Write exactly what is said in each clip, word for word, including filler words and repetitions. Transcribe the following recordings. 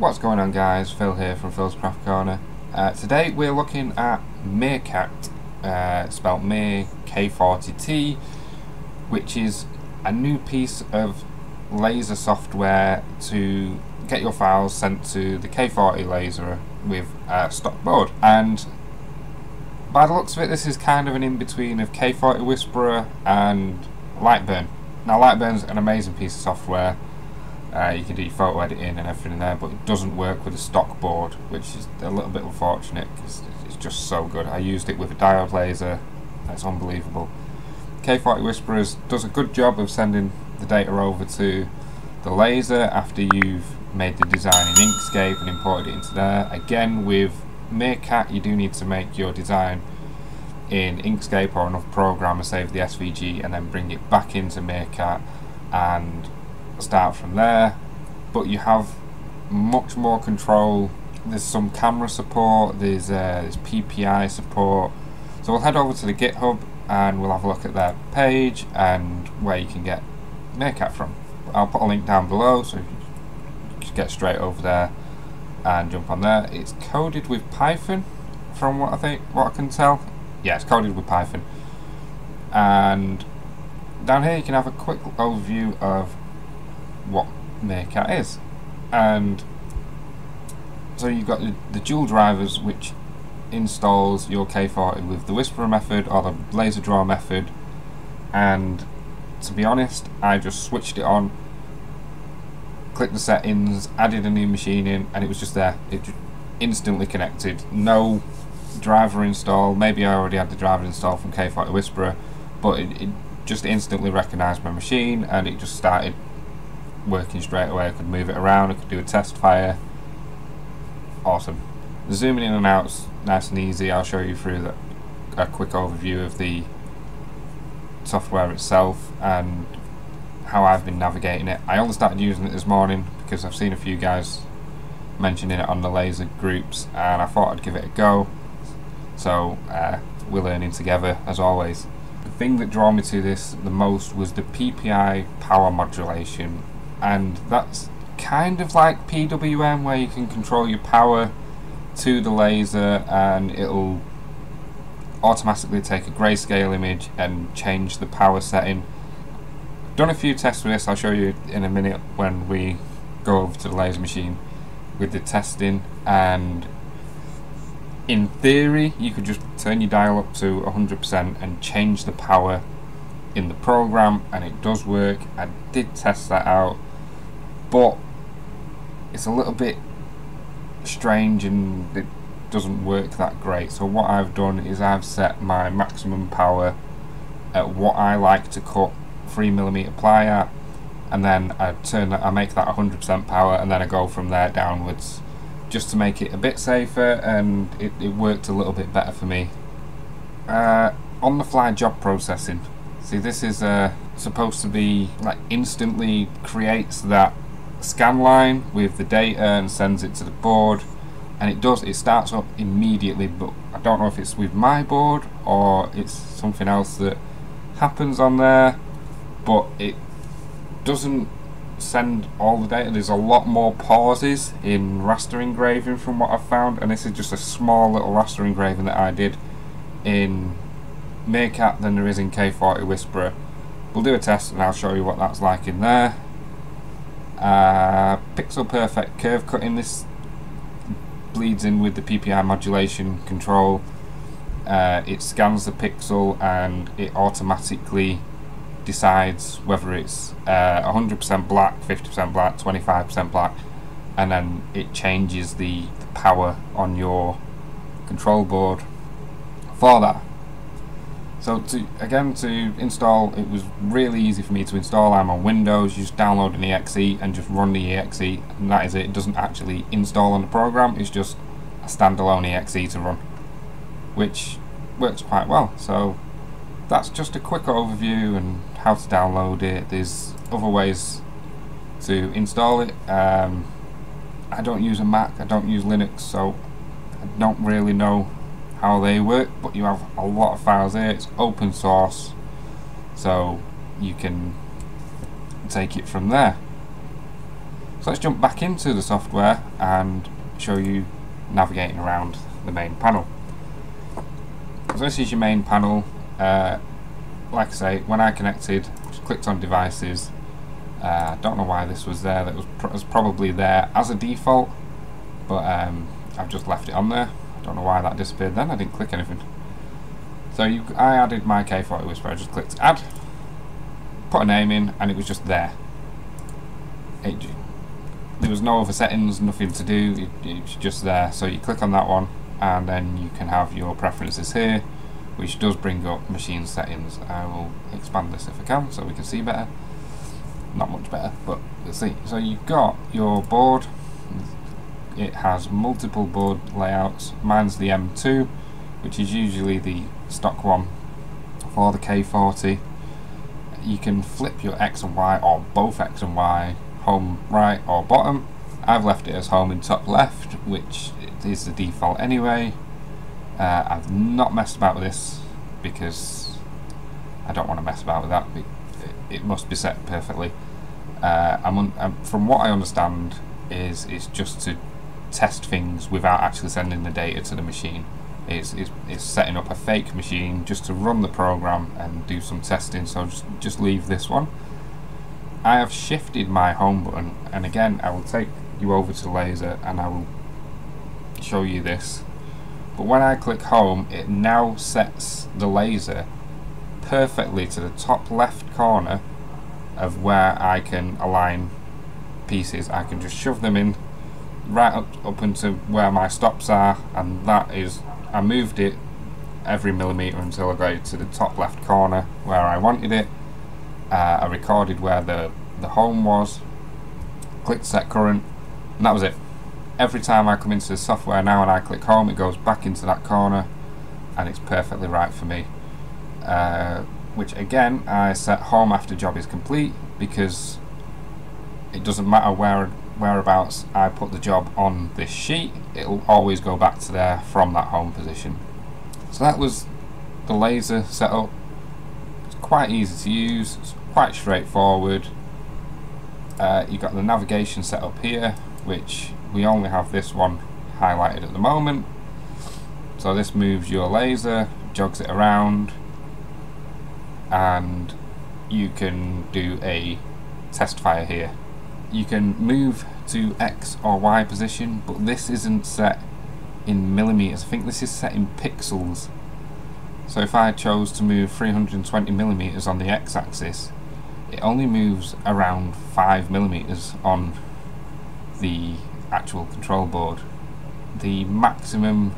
What's going on, guys? Phil here from Phil's Craft Corner. Uh, today we're looking at MeerK, uh, spelled Meer K forty T, which is a new piece of laser software to get your files sent to the K forty laser with a stock board. And by the looks of it, this is kind of an in-between of K forty Whisperer and Lightburn. Now, Lightburn's an amazing piece of software. Uh, you can do your photo editing and everything in there, but it doesn't work with a stock board, which is a little bit unfortunate because it's just so good. I used it with a diode laser, it's unbelievable. K forty Whisperers does a good job of sending the data over to the laser after you've made the design in Inkscape and imported it into there. Again, with MeerK, you do need to make your design in Inkscape or another program and save the S V G and then bring it back into MeerK and start from there, but you have much more control. There's some camera support, there's, uh, there's P P I support, so we'll head over to the GitHub and we'll have a look at their page and where you can get MeerK from. I'll put a link down below, so you just get straight over there and jump on there. It's coded with Python from what I think, what I can tell. Yeah, it's coded with Python, and down here you can have a quick overview of what MeerK is. And so you've got the, the dual drivers, which installs your K forty with the Whisperer method or the laser draw method, and to be honest, I just switched it on, clicked the settings, added a new machine in, and it was just there. It just instantly connected, no driver install. Maybe I already had the driver installed from K forty Whisperer, but it, it just instantly recognized my machine and it just started working straight away. I could move it around, I could do a test fire. Awesome. Zooming in and out's nice and easy. I'll show you through the, a quick overview of the software itself and how I've been navigating it. I only started using it this morning because I've seen a few guys mentioning it on the laser groups and I thought I'd give it a go. So uh, we're learning together as always. The thing that drew me to this the most was the P P I power modulation. And that's kind of like P W M, where you can control your power to the laser and it'll automatically take a grayscale image and change the power setting. I've done a few tests with this. I'll show you in a minute when we go over to the laser machine with the testing. And in theory, you could just turn your dial up to one hundred percent and change the power in the program, and it does work. I did test that out, but it's a little bit strange and it doesn't work that great. So what I've done is I've set my maximum power at what I like to cut three millimeter ply at, and then I turn that, I make that one hundred percent power, and then I go from there downwards just to make it a bit safer, and it, it worked a little bit better for me. Uh, on the fly job processing. See, this is uh, supposed to be like instantly creates that scan line with the data and sends it to the board, and it does, it starts up immediately, but I don't know if it's with my board or it's something else that happens on there, but it doesn't send all the data. There's a lot more pauses in raster engraving from what I've found, and this is just a small little raster engraving that I did in MeerK than there is in K forty Whisperer. We'll do a test and I'll show you what that's like in there. Uh, pixel perfect curve cutting. This bleeds in with the P P I modulation control. Uh, it scans the pixel and it automatically decides whether it's uh, one hundred percent black, fifty percent black, twenty-five percent black, and then it changes the, the power on your control board for that. So to, again, to install, it was really easy for me to install. I'm on Windows, you just download an E X E and just run the E X E, and that is it. It doesn't actually install on the program, it's just a standalone E X E to run, which works quite well. So that's just a quick overview and how to download it. There's other ways to install it. Um, I don't use a Mac, I don't use Linux, so I don't really know how they work, but you have a lot of files here. It's open source, so you can take it from there. So let's jump back into the software and show you navigating around the main panel. So this is your main panel. Uh, like I say, when I connected, just clicked on devices. I uh, don't know why this was there. That was, pr was probably there as a default, but um, I've just left it on there. I don't know why that disappeared then. I didn't click anything. So you, I added my K forty Whisperer. I just clicked add, put a name in, and it was just there. It, there was no other settings, nothing to do. It, it's just there. So you click on that one, and then you can have your preferences here, which does bring up machine settings. I will expand this if I can, so we can see better. Not much better, but let's see. So you've got your board. It has multiple board layouts. Mine's the M two, which is usually the stock one for the K forty. You can flip your X and Y, or both X and Y, home right or bottom. I've left it as home in top left, which is the default anyway. Uh, I've not messed about with this because I don't want to mess about with that. It must be set perfectly. Uh, I'm un um, from what I understand, is it's just to test things without actually sending the data to the machine. It's, it's, it's setting up a fake machine just to run the program and do some testing, so just, just leave this one. I have shifted my home button, and again I will take you over to laser and I will show you this. But when I click home, it now sets the laser perfectly to the top left corner of where I can align pieces. I can just shove them in right up, up into where my stops are, and that is, I moved it every millimeter until I got it to the top left corner where I wanted it. uh, I recorded where the, the home was, clicked set current, and that was it. Every time I come into the software now and I click home, it goes back into that corner and it's perfectly right for me. Uh, which again, I set home after job is complete, because it doesn't matter where whereabouts I put the job on this sheet, it'll always go back to there from that home position. So that was the laser setup. It's quite easy to use, it's quite straightforward. Uh, you've got the navigation set up here, which we only have this one highlighted at the moment. So this moves your laser, jogs it around, and you can do a test fire here. You can move to X or Y position, but this isn't set in millimeters. I think this is set in pixels. So if I chose to move three hundred twenty millimeters on the X axis, it only moves around five millimeters on the actual control board. The maximum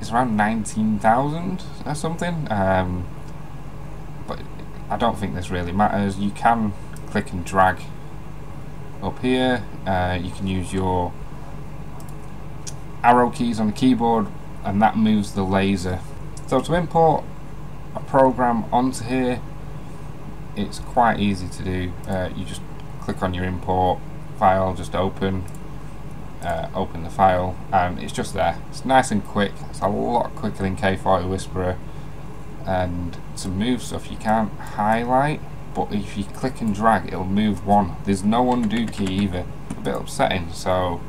is around nineteen thousand or something. Um, But I don't think this really matters. You can click and drag up here. Uh, you can use your arrow keys on the keyboard, and that moves the laser. So to import a program onto here, it's quite easy to do. Uh, you just click on your import file, just open, uh, open the file, and it's just there. It's nice and quick. It's a lot quicker than K forty Whisperer. And to move stuff, you can't highlight, but if you click and drag, it'll move one. There's no undo key either. A bit upsetting. So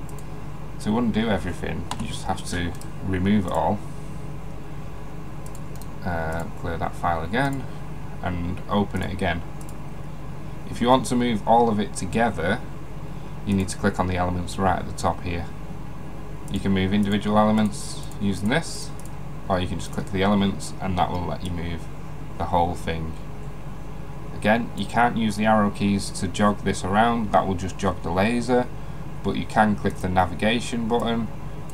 to undo everything, you just have to remove it all. Uh, clear that file again and open it again. If you want to move all of it together, you need to click on the elements right at the top here. You can move individual elements using this, or you can just click the elements and that will let you move the whole thing. Again, you can't use the arrow keys to jog this around, that will just jog the laser, but you can click the navigation button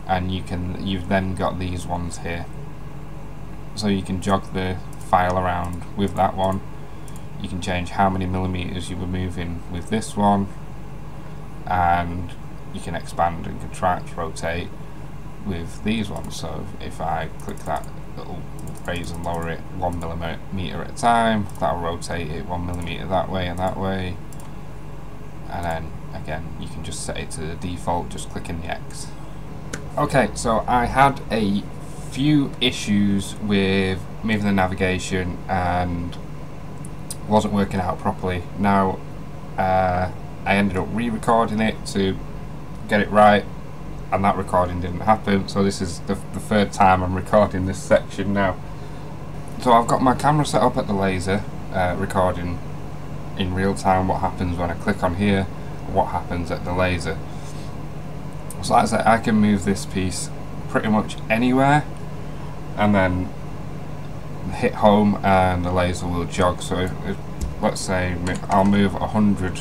and you can, you've then got these ones here. So you can jog the file around with that one, you can change how many millimeters you were moving with this one, and you can expand and contract, rotate with these ones. So if I click that, it'll raise and lower it one millimeter at a time. That'll rotate it one millimeter that way and that way. And then again, you can just set it to the default, just clicking the X. Okay, so I had a few issues with moving the navigation and wasn't working out properly. Now, uh, I ended up re-recording it to get it right, and that recording didn't happen, so this is the, the third time I'm recording this section now. So I've got my camera set up at the laser, uh, recording in real time what happens when I click on here and what happens at the laser. So like I said, I can move this piece pretty much anywhere and then hit home and the laser will jog. So if, if, let's say I'll move one hundred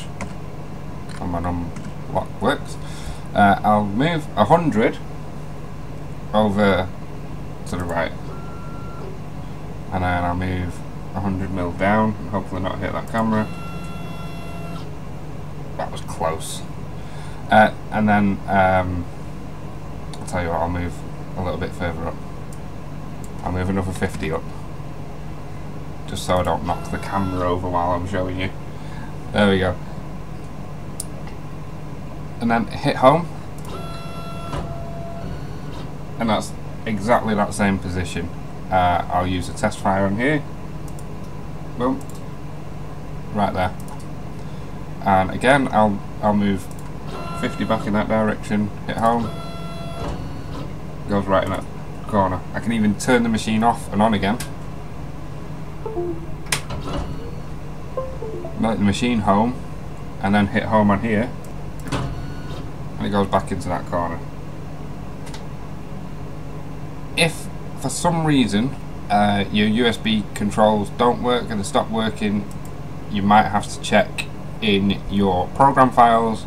on my unlock works. Uh, I'll move one hundred over to the right, and then I'll move one hundred mil down and hopefully not hit that camera. That was close. Uh, and then um, I'll tell you what, I'll move a little bit further up. I'll move another fifty up, just so I don't knock the camera over while I'm showing you. There we go. And then hit home, and that's exactly that same position. Uh, I'll use a test fire on here. Boom, right there. And again, I'll I'll move fifty back in that direction, hit home, goes right in that corner. I can even turn the machine off and on again. Let the machine home, and then hit home on here, and it goes back into that corner. If for some reason uh, your U S B controls don't work and they stop working, you might have to check in your program files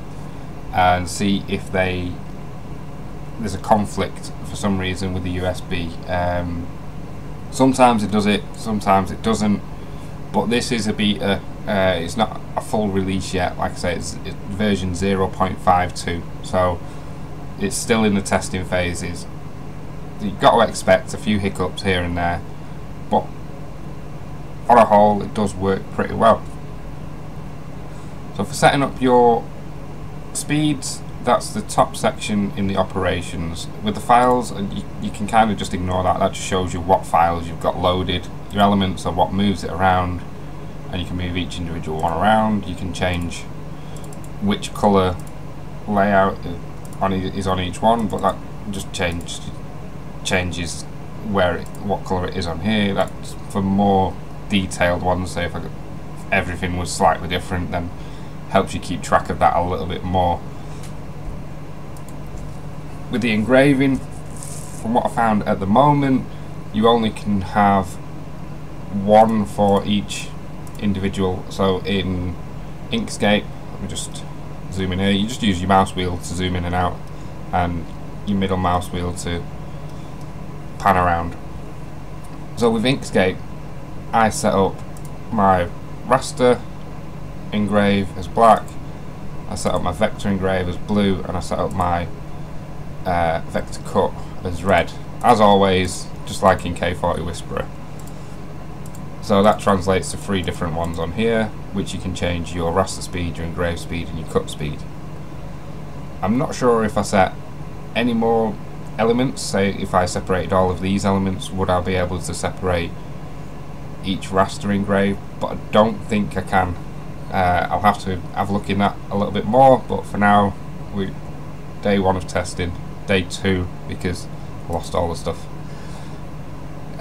and see if they there's a conflict for some reason with the U S B. Um, sometimes it does it, sometimes it doesn't, but this is a beta. Uh, it's not a full release yet, like I say, it's, it's version zero point five two, so it's still in the testing phases. You've got to expect a few hiccups here and there, but on a whole it does work pretty well. So for setting up your speeds, that's the top section in the operations. With the files, you, you can kind of just ignore that. That just shows you what files you've got loaded, your elements are what moves it around, and you can move each individual one around. You can change which colour layout on e is on each one, but that just changed, changes where it, what colour it is on here. That's for more detailed ones, so if I could, everything was slightly different, then helps you keep track of that a little bit more. With the engraving, from what I found at the moment, you only can have one for each individual. So in Inkscape, let me just zoom in here, you just use your mouse wheel to zoom in and out and your middle mouse wheel to pan around. So with Inkscape, I set up my raster engrave as black, I set up my vector engrave as blue, and I set up my uh, vector cut as red, as always, just like in K forty Whisperer. So that translates to three different ones on here, which you can change your raster speed, your engrave speed, and your cut speed. I'm not sure if I set any more elements. Say if I separated all of these elements, would I be able to separate each raster engrave? But I don't think I can. Uh, I'll have to have a look in that a little bit more, but for now, we day one of testing, day two, because I lost all the stuff.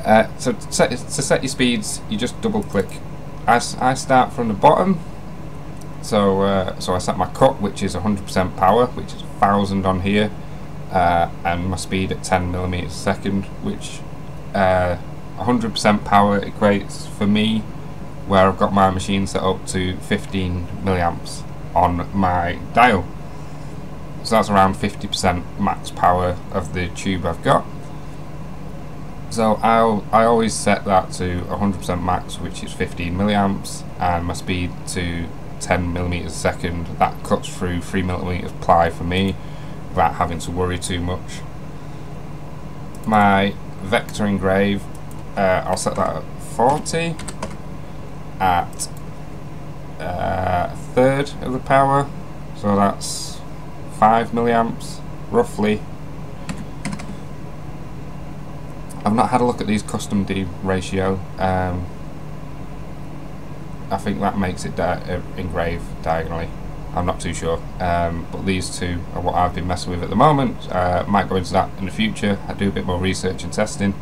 Uh, so to set, to set your speeds, you just double click. I, I start from the bottom, so uh, so I set my cut, which is one hundred percent power, which is one thousand on here, uh, and my speed at ten millimeters a second, which uh, one hundred percent power equates for me, where I've got my machine set up, to fifteen milliamps on my dial. So that's around fifty percent max power of the tube I've got. So I'll, I always set that to one hundred percent max, which is fifteen milliamps, and my speed to ten millimeters a second. That cuts through three millimeters ply for me without having to worry too much. My vector engrave, uh, I'll set that at forty, at uh, a third of the power, so that's five milliamps roughly. I've not had a look at these custom D ratio. Um, I think that makes it di- uh, engrave diagonally. I'm not too sure, um, but these two are what I've been messing with at the moment. Uh, might go into that in the future. I do a bit more research and testing.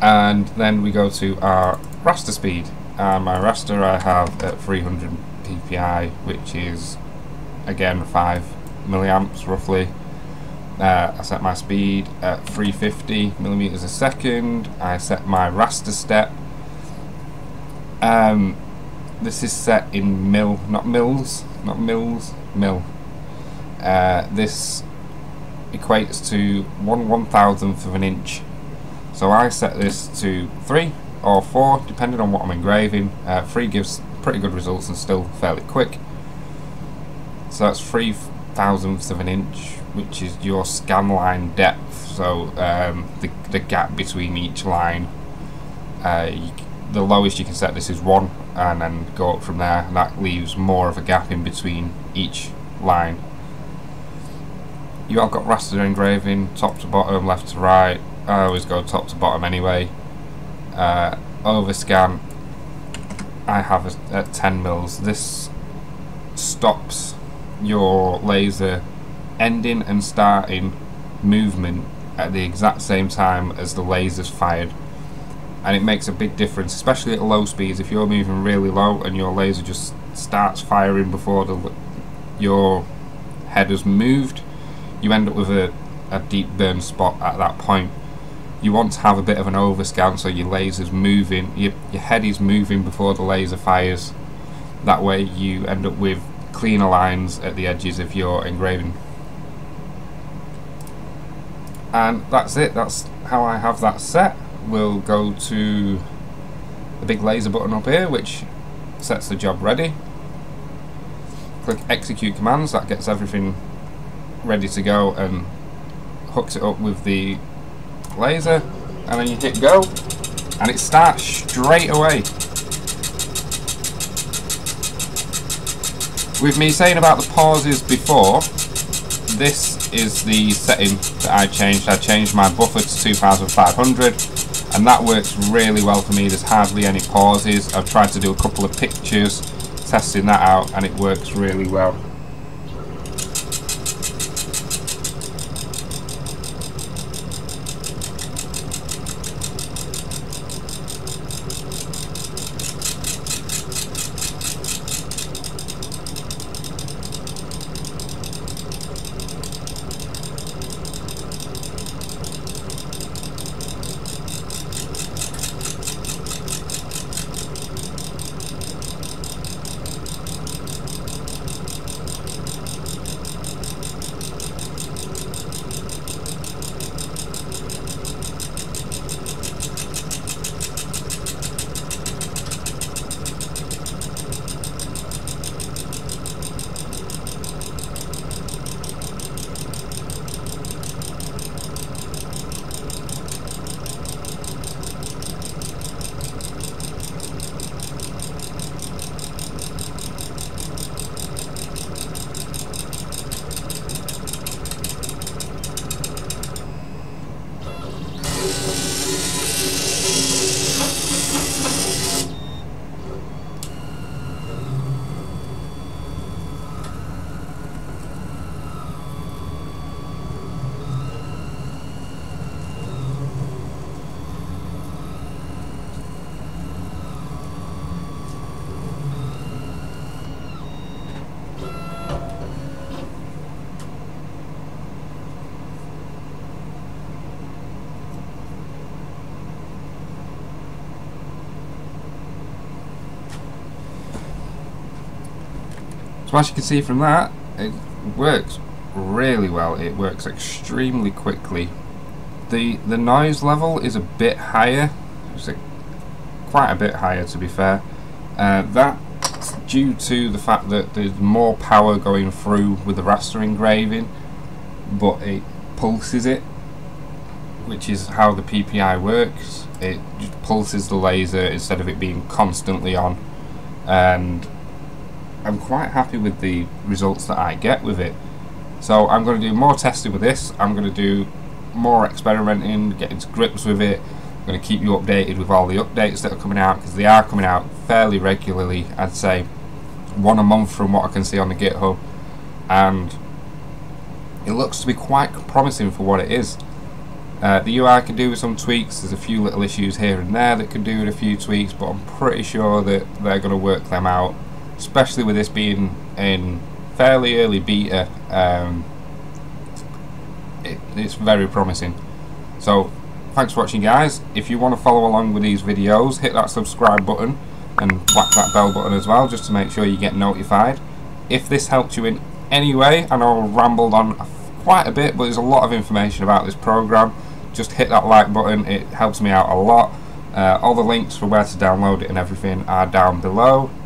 And then we go to our raster speed. Uh, my raster I have at three hundred P P I, which is again five milliamps roughly. Uh, I set my speed at three hundred fifty millimeters a second. I set my raster step. Um, this is set in mil, not mils, not mils, mil. Uh, this equates to one one thousandth of an inch. So I set this to three or four, depending on what I'm engraving. Uh, three gives pretty good results and still fairly quick. So that's three thousandths of an inch, which is your scan line depth. So um, the, the gap between each line, uh, you, the lowest you can set this is one, and then go up from there, and that leaves more of a gap in between each line. You have got raster engraving, top to bottom, left to right. I always go top to bottom anyway. Uh, overscan, I have a, at ten mils. This stops your laser ending and starting movement at the exact same time as the laser's fired, and it makes a big difference, especially at low speeds. If you're moving really low and your laser just starts firing before the, your head has moved, you end up with a, a deep burn spot at that point. You want to have a bit of an overscan, so your laser's moving, your, your head is moving before the laser fires. That way you end up with cleaner lines at the edges of your engraving. And that's it, that's how I have that set. We'll go to the big laser button up here, which sets the job ready. Click execute commands, that gets everything ready to go and hooks it up with the laser, and then you hit go and it starts straight away. With me saying about the pauses before, this is the setting that I changed. I changed my buffer to two thousand five hundred, and that works really well for me. There's hardly any pauses. I've tried to do a couple of pictures testing that out, and it works really well. So as you can see from that, it works really well. It works extremely quickly. The the noise level is a bit higher, it's a, quite a bit higher to be fair. Uh, that's due to the fact that there's more power going through with the raster engraving, but it pulses it, which is how the P P I works. It just pulses the laser instead of it being constantly on, and I'm quite happy with the results that I get with it. So I'm going to do more testing with this. I'm going to do more experimenting, getting to grips with it. I'm going to keep you updated with all the updates that are coming out, because they are coming out fairly regularly. I'd say one a month from what I can see on the GitHub, and it looks to be quite promising for what it is. Uh, the U I could do with some tweaks. There's a few little issues here and there that could do with a few tweaks, but I'm pretty sure that they're going to work them out, especially with this being in fairly early beta. Um, it, it's very promising. So thanks for watching, guys. If you want to follow along with these videos, hit that subscribe button and whack that bell button as well, just to make sure you get notified. If this helped you in any way, I know I rambled on quite a bit, but there's a lot of information about this program. Just hit that like button, it helps me out a lot. Uh, all the links for where to download it and everything are down below,